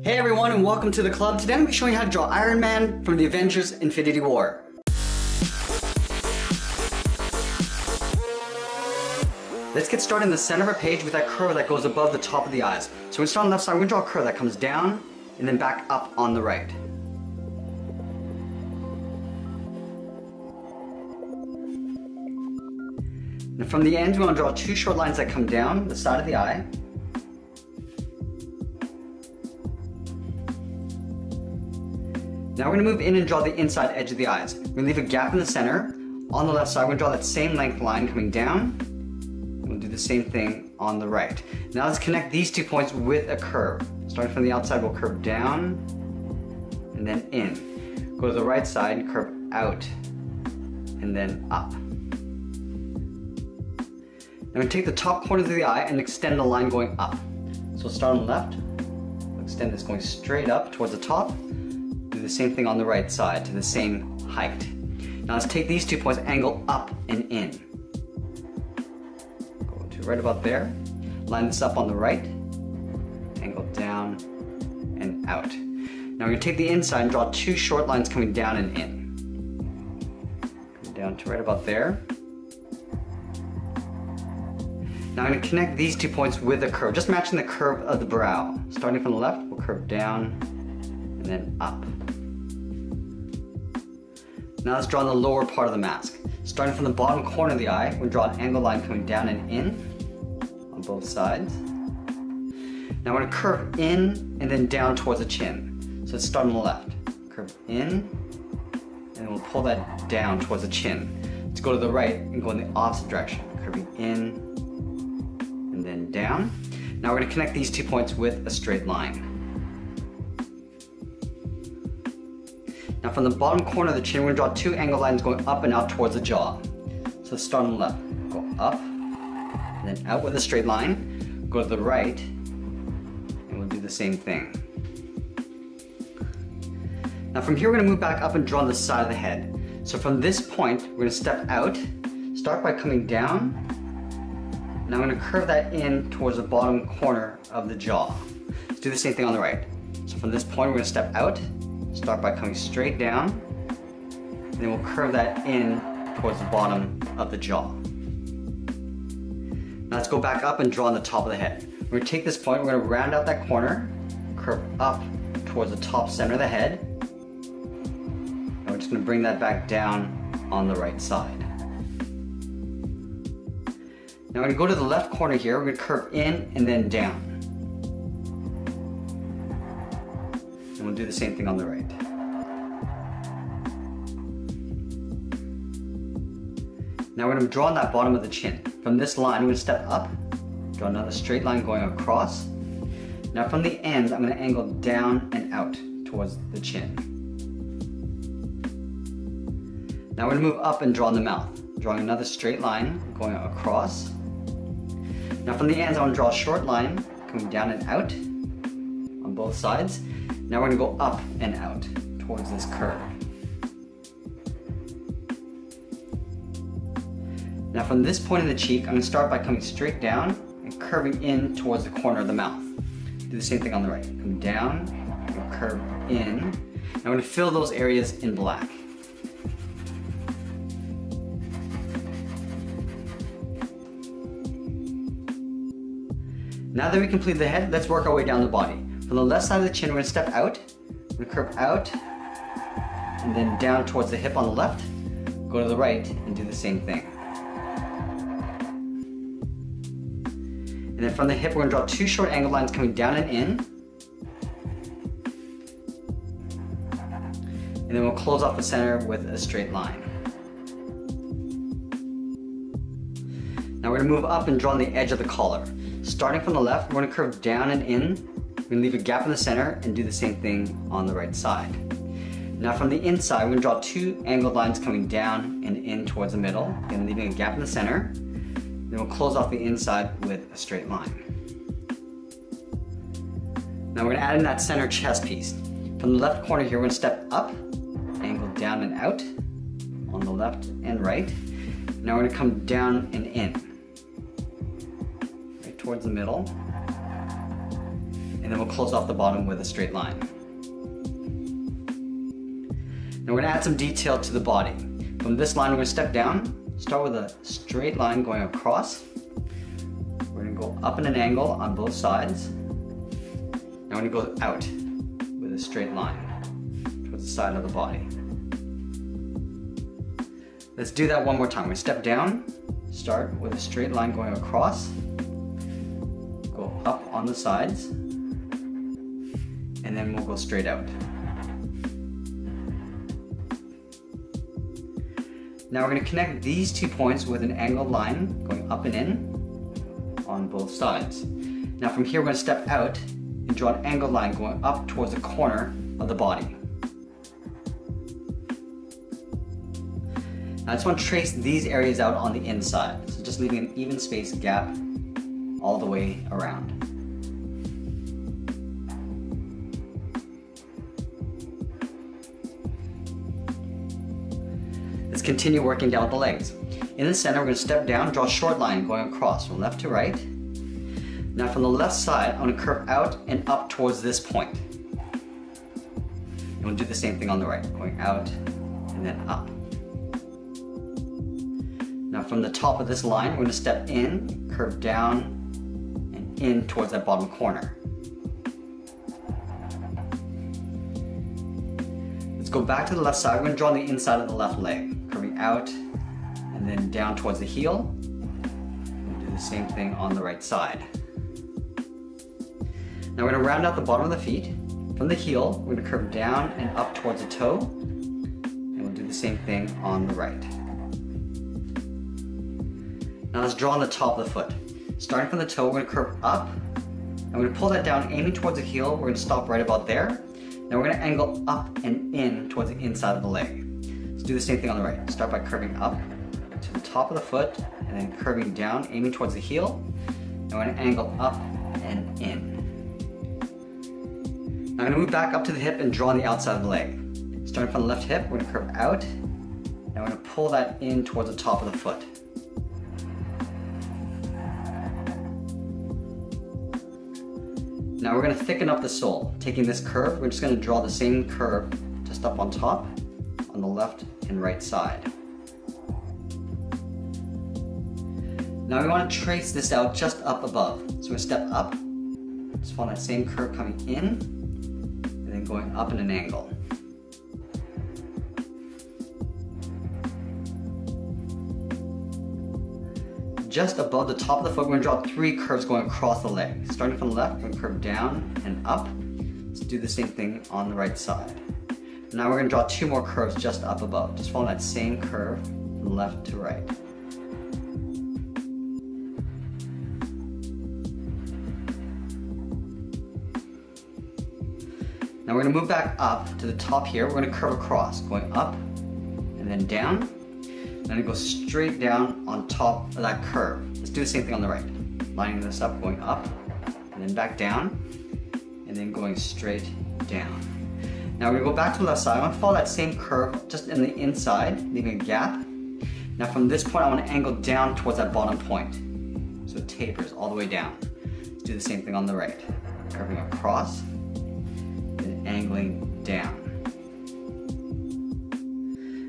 Hey everyone, and welcome to the club. Today I'm going to be showing you how to draw Iron Man from the Avengers Infinity War. Let's get started in the center of a page with that curve that goes above the top of the eyes. So instead on the left side, we're going to draw a curve that comes down and then back up on the right. And from the end, we want to draw two short lines that come down the side of the eye. Now we're going to move in and draw the inside edge of the eyes. We're going to leave a gap in the center. On the left side, we're going to draw that same length line coming down. We'll do the same thing on the right. Now let's connect these two points with a curve. Starting from the outside, we'll curve down and then in. Go to the right side, curve out and then up. Now we're going to take the top corner of the eye and extend the line going up. So we'll start on the left, we'll extend this going straight up towards the top. The same thing on the right side to the same height. Now let's take these two points, angle up and in. Go to right about there. Line this up on the right, angle down and out. Now we're going to take the inside and draw two short lines coming down and in. Come down to right about there. Now I'm going to connect these two points with a curve, just matching the curve of the brow. Starting from the left, we'll curve down and then up. Now let's draw the lower part of the mask. Starting from the bottom corner of the eye, we'll draw an angle line coming down and in on both sides. Now we're going to curve in and then down towards the chin. So let's start on the left. Curve in, and we'll pull that down towards the chin. Let's go to the right and go in the opposite direction. Curving in and then down. Now we're going to connect these two points with a straight line. Now from the bottom corner of the chin, we're going to draw two angle lines going up and out towards the jaw. So start on the left, go up, and then out with a straight line. Go to the right, and we'll do the same thing. Now from here, we're going to move back up and draw on the side of the head. So from this point, we're going to step out, start by coming down, and I'm going to curve that in towards the bottom corner of the jaw. Let's do the same thing on the right. So from this point, we're going to step out, start by coming straight down, and then we'll curve that in towards the bottom of the jaw. Now let's go back up and draw on the top of the head. We're going to take this point, we're going to round out that corner, curve up towards the top center of the head, and we're just going to bring that back down on the right side. Now we're going to go to the left corner here, we're going to curve in and then down. And we'll do the same thing on the right. Now we're going to draw on that bottom of the chin. From this line, we're going to step up, draw another straight line going across. Now from the ends, I'm going to angle down and out towards the chin. Now we're going to move up and draw on the mouth, drawing another straight line going across. Now from the ends, I want to draw a short line coming down and out on both sides. Now we're going to go up and out towards this curve. Now from this point in the cheek, I'm going to start by coming straight down and curving in towards the corner of the mouth. Do the same thing on the right. Come down, and curve in. Now I'm going to fill those areas in black. Now that we completed the head, let's work our way down the body. On the left side of the chin, we're going to step out, we're going to curve out, and then down towards the hip on the left. Go to the right and do the same thing. And then from the hip, we're going to draw two short angle lines coming down and in. And then we'll close off the center with a straight line. Now we're going to move up and draw on the edge of the collar. Starting from the left, we're going to curve down and in. We're going to leave a gap in the center and do the same thing on the right side. Now from the inside, we're going to draw two angled lines coming down and in towards the middle, and leaving a gap in the center. Then we'll close off the inside with a straight line. Now we're going to add in that center chest piece. From the left corner here, we're going to step up, angle down and out on the left and right. Now we're going to come down and in, right towards the middle. and then we'll close off the bottom with a straight line. Now we're going to add some detail to the body. From this line, we're going to step down, start with a straight line going across. We're going to go up in an angle on both sides. Now we're going to go out with a straight line towards the side of the body. Let's do that one more time. We step down, start with a straight line going across, go up on the sides, and then we'll go straight out. Now we're going to connect these two points with an angled line going up and in on both sides. Now from here we're going to step out and draw an angled line going up towards the corner of the body. I just want to trace these areas out on the inside, so just leaving an even space gap all the way around. Let's continue working down the legs. In the center, we're going to step down, draw a short line going across from left to right. Now from the left side, I'm going to curve out and up towards this point. And we'll do the same thing on the right, going out and then up. Now from the top of this line, we're going to step in, curve down, and in towards that bottom corner. Let's go back to the left side. We're going to draw on the inside of the left leg, curving out and then down towards the heel. We'll do the same thing on the right side. Now we're going to round out the bottom of the feet. From the heel, we're going to curve down and up towards the toe, and we'll do the same thing on the right. Now let's draw on the top of the foot. Starting from the toe, we're going to curve up, and we're going to pull that down, aiming towards the heel. We're going to stop right about there. Now we're going to angle up and in towards the inside of the leg. Let's do the same thing on the right. Start by curving up to the top of the foot, and then curving down, aiming towards the heel. And we're going to angle up and in. Now I'm going to move back up to the hip and draw on the outside of the leg. Starting from the left hip, we're going to curve out, and we're going to pull that in towards the top of the foot. Now we're going to thicken up the sole. Taking this curve, we're just going to draw the same curve just up on top on the left and right side. Now we want to trace this out just up above. So we're going to step up, just find that same curve coming in, and then going up in an angle. Just above the top of the foot, we're going to draw three curves going across the leg. Starting from the left, we're going to curve down and up. Let's do the same thing on the right side. Now we're going to draw two more curves just up above. Just follow that same curve from left to right. Now we're going to move back up to the top here. We're going to curve across, going up and then down. I'm going to go straight down on top of that curve. Let's do the same thing on the right. Lining this up, going up, and then back down, and then going straight down. Now we're going to go back to the left side. I want to follow that same curve just in the inside, leaving a gap. Now from this point, I want to angle down towards that bottom point. So it tapers all the way down. Let's do the same thing on the right. Curving across, and angling down.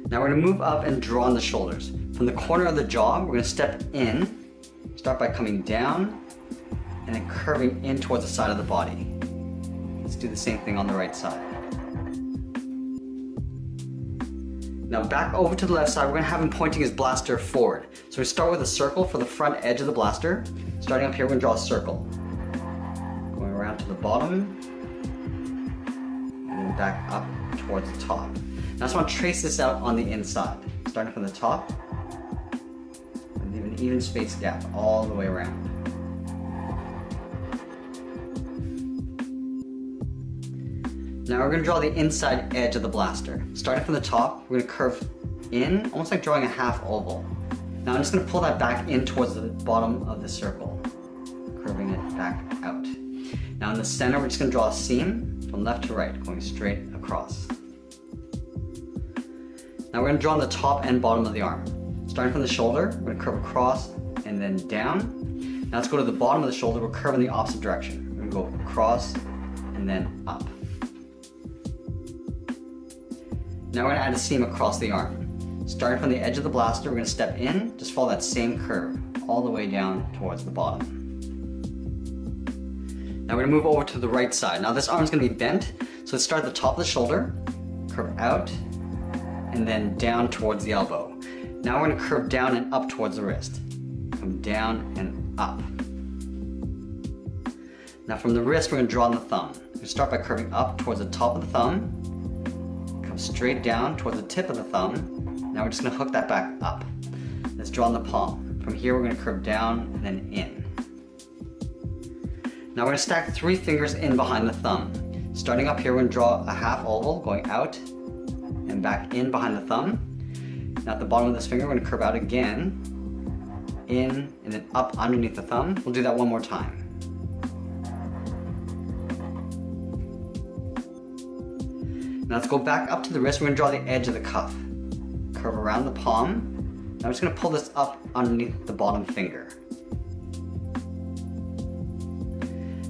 Now we're going to move up and draw on the shoulders. From the corner of the jaw, we're going to step in, start by coming down, and then curving in towards the side of the body. Let's do the same thing on the right side. Now back over to the left side, we're going to have him pointing his blaster forward. So we start with a circle for the front edge of the blaster. Starting up here, we're going to draw a circle. Going around to the bottom, and then back up towards the top. I just want to trace this out on the inside, starting from the top, and leave an even space gap all the way around. Now we're going to draw the inside edge of the blaster. Starting from the top, we're going to curve in, almost like drawing a half oval. Now I'm just going to pull that back in towards the bottom of the circle, curving it back out. Now in the center, we're just going to draw a seam from left to right, going straight across. Now we're going to draw on the top and bottom of the arm. Starting from the shoulder, we're going to curve across and then down. Now let's go to the bottom of the shoulder. We're curving the opposite direction. We're going to go across and then up. Now we're going to add a seam across the arm. Starting from the edge of the blaster, we're going to step in, just follow that same curve all the way down towards the bottom. Now we're going to move over to the right side. Now this arm is going to be bent, so let's start at the top of the shoulder, curve out, and then down towards the elbow. Now we're going to curve down and up towards the wrist. Come down and up. Now from the wrist, we're going to draw on the thumb. We start by curving up towards the top of the thumb, come straight down towards the tip of the thumb. Now we're just going to hook that back up. Let's draw on the palm. From here, we're going to curve down and then in. Now we're going to stack three fingers in behind the thumb. Starting up here, we're going to draw a half oval, going out and back in behind the thumb. Now at the bottom of this finger, we're going to curve out again, in, and then up underneath the thumb. We'll do that one more time. Now let's go back up to the wrist. We're going to draw the edge of the cuff. Curve around the palm. Now I'm just going to pull this up underneath the bottom finger.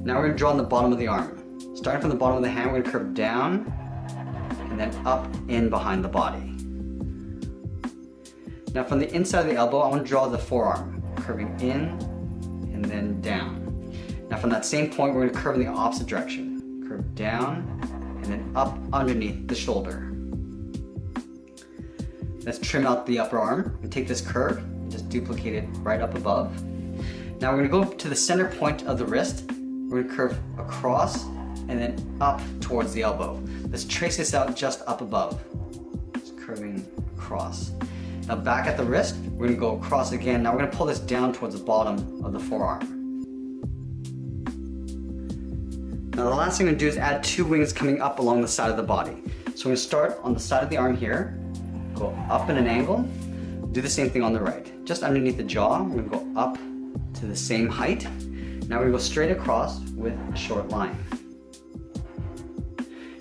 Now we're going to draw on the bottom of the arm. Starting from the bottom of the hand, we're going to curve down, and then up in behind the body. Now from the inside of the elbow, I want to draw the forearm, curving in and then down. Now from that same point, we're going to curve in the opposite direction. Curve down and then up underneath the shoulder. Let's trim out the upper arm and take this curve and just duplicate it right up above. Now we're going to go to the center point of the wrist. We're going to curve across and then up towards the elbow. Let's trace this out just up above. Just curving across. Now back at the wrist, we're going to go across again. Now we're going to pull this down towards the bottom of the forearm. Now the last thing I'm going to do is add two wings coming up along the side of the body. So we're going to start on the side of the arm here, go up in an angle, do the same thing on the right. Just underneath the jaw, we're going to go up to the same height. Now we're going to go straight across with a short line.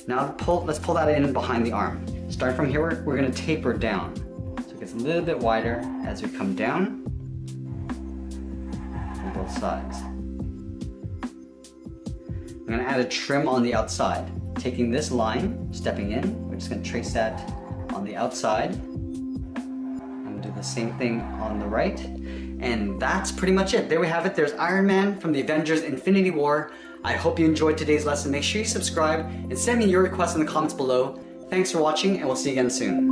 Now let's pull that in behind the arm. Starting from here, we're going to taper down. It's a little bit wider as we come down on both sides. I'm going to add a trim on the outside. Taking this line, stepping in, we're just going to trace that on the outside. I'm going to do the same thing on the right. And that's pretty much it. There we have it. There's Iron Man from the Avengers Infinity War. I hope you enjoyed today's lesson. Make sure you subscribe and send me your requests in the comments below. Thanks for watching, and we'll see you again soon.